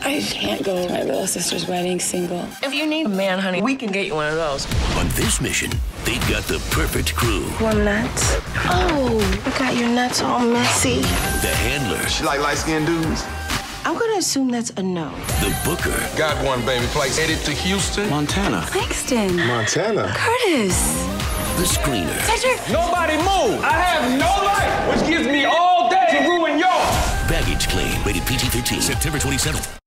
I can't go to my little sister's wedding single. If you need a man, honey, we can get you one of those. On this mission, they've got the perfect crew. Warm nuts. Oh, you got your nuts all messy. The handler. She like light-skinned dudes. I'm gonna assume that's a no. The booker. Got one, baby. Flights headed to Houston. Montana. Claxton. Montana. Curtis. The screener. Cedric. Nobody move! I have no life, which gives me all day to ruin yours. Baggage claim. Rated PG-13. September 27th.